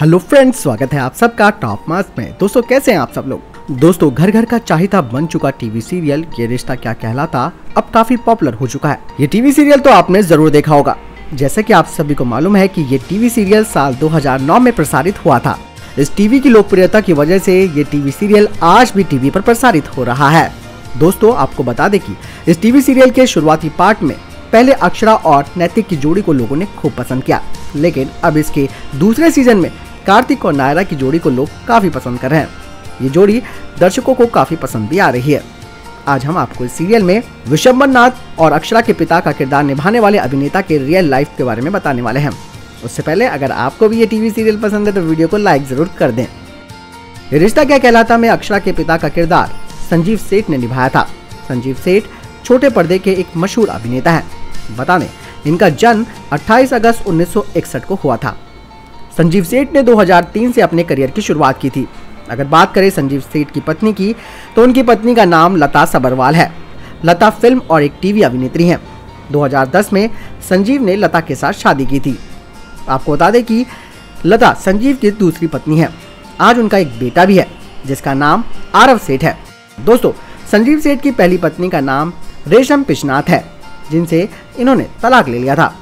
Hello friends, स्वागत है आप सबका टॉप मास्क में। दोस्तों कैसे हैं आप सब लोग। दोस्तों घर घर का चाहिता बन चुका टीवी सीरियल ये रिश्ता क्या कहलाता अब काफी पॉपुलर हो चुका है। ये टीवी सीरियल तो आपने जरूर देखा होगा। जैसे कि आप सभी को मालूम है कि ये टीवी सीरियल साल 2009 में प्रसारित हुआ था। इस टीवी की लोकप्रियता की वजह से ये टीवी सीरियल आज भी टीवी पर प्रसारित हो रहा है। दोस्तों आपको बता दें कि इस टीवी सीरियल के शुरुआती पार्ट में पहले अक्षरा और नैतिक की जोड़ी को लोगों ने खूब पसंद किया, लेकिन अब इसके दूसरे सीजन में कार्तिक और नायरा की जोड़ी को लोग काफ़ी पसंद कर रहे हैं। ये जोड़ी दर्शकों को काफ़ी पसंद भी आ रही है। आज हम आपको इस सीरियल में विशंबरनाथ और अक्षरा के पिता का किरदार निभाने वाले अभिनेता के रियल लाइफ के बारे में बताने वाले हैं। उससे पहले अगर आपको भी ये टीवी सीरियल पसंद है तो वीडियो को लाइक ज़रूर कर दें। रिश्ता क्या कहलाता में अक्षरा के पिता का किरदार संजीव सेठ ने निभाया था। संजीव सेठ छोटे पर्दे के एक मशहूर अभिनेता हैं। बता दें इनका जन्म 28 अगस्त 1961 को हुआ था। संजीव सेठ ने 2003 से अपने करियर की शुरुआत की थी। अगर बात करें संजीव सेठ की पत्नी की तो उनकी पत्नी का नाम लता सबरवाल है। लता फिल्म और एक टीवी अभिनेत्री हैं। 2010 में संजीव ने लता के साथ शादी की थी। आपको बता दें कि लता संजीव की दूसरी पत्नी है। आज उनका एक बेटा भी है जिसका नाम आरव सेठ है। दोस्तों संजीव सेठ की पहली पत्नी का नाम रेशम पिछनाथ है, जिनसे इन्होंने तलाक ले लिया था।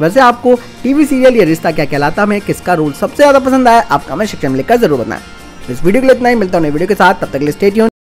वैसे आपको टीवी सीरियल ये रिश्ता क्या कहलाता में किसका रोल सबसे ज्यादा पसंद आया, आप कमेंट सेक्शन में लिखकर जरूर बताएं। इस वीडियो के लिए इतना ही। मिलता हूं नई वीडियो के साथ, तब तक के लिए स्टे ट्यून्ड।